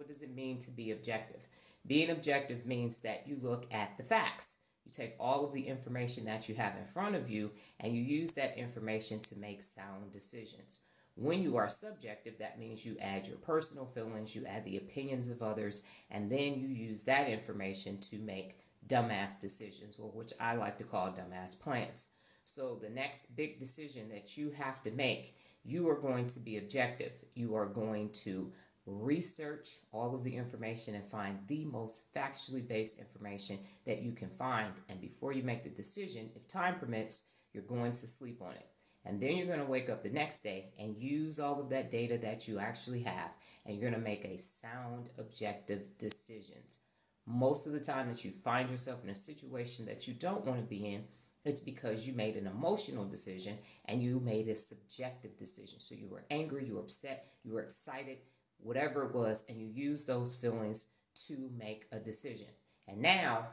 What does it mean to be objective? Being objective means that you look at the facts. You take all of the information that you have in front of you and you use that information to make sound decisions. When you are subjective, that means you add your personal feelings, you add the opinions of others, and then you use that information to make dumbass decisions, or which I like to call dumbass plans. So the next big decision that you have to make, you are going to be objective. You are going to research all of the information and find the most factually based information that you can find. And before you make the decision, if time permits, you're going to sleep on it. And then you're going to wake up the next day and use all of that data that you actually have, and you're going to make a sound, objective decisions. Most of the time that you find yourself in a situation that you don't want to be in, it's because you made an emotional decision and you made a subjective decision. So you were angry, you were upset, you were excited, whatever it was, and you used those feelings to make a decision. And now,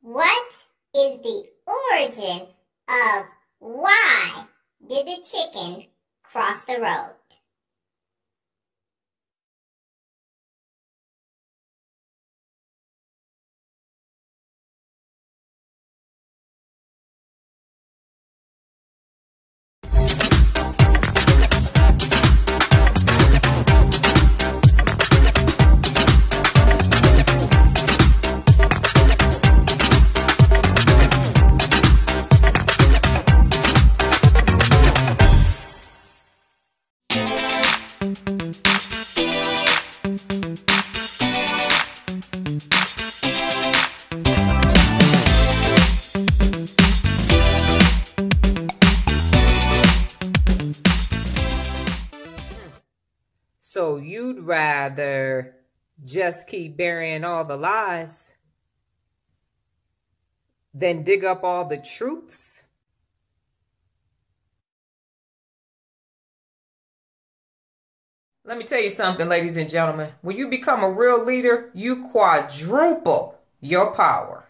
what is the origin of why did the chicken cross the road? So you'd rather just keep burying all the lies than dig up all the truths? Let me tell you something, ladies and gentlemen. When you become a real leader, you quadruple your power.